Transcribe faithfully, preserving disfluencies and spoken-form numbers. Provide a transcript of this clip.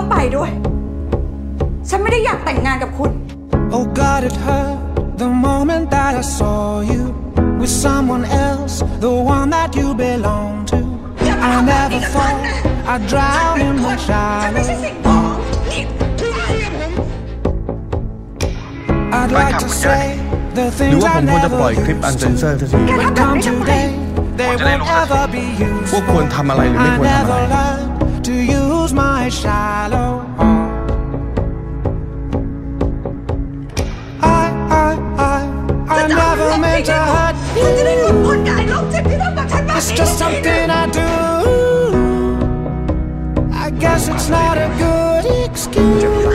ต้องไปด้วยฉันไม่ได้อยากแต่งงานกับคุณ Oh God it hurt the moment that I saw you with someone else the one that you belong to I never thought I'd drown in my shadow I'd like to say the things I never used to but come today they won't ever be used to I never learned to use my shallow It's just something I do. I guess it's not a good excuse.